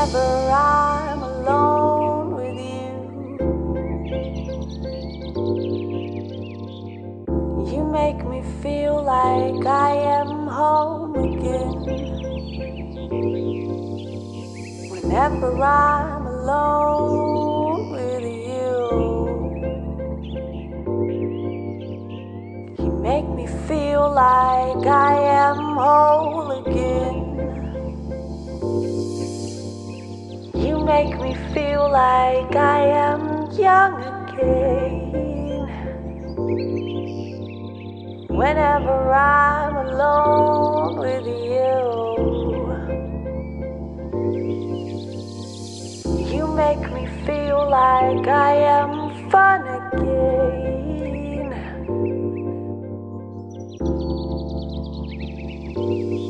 whenever I'm alone with you. You make me feel like I am home again. Whenever I'm alone with you, you make me feel like I am whole again. You make me feel like I am young again. Whenever I'm alone with you, you make me feel like I am fun again.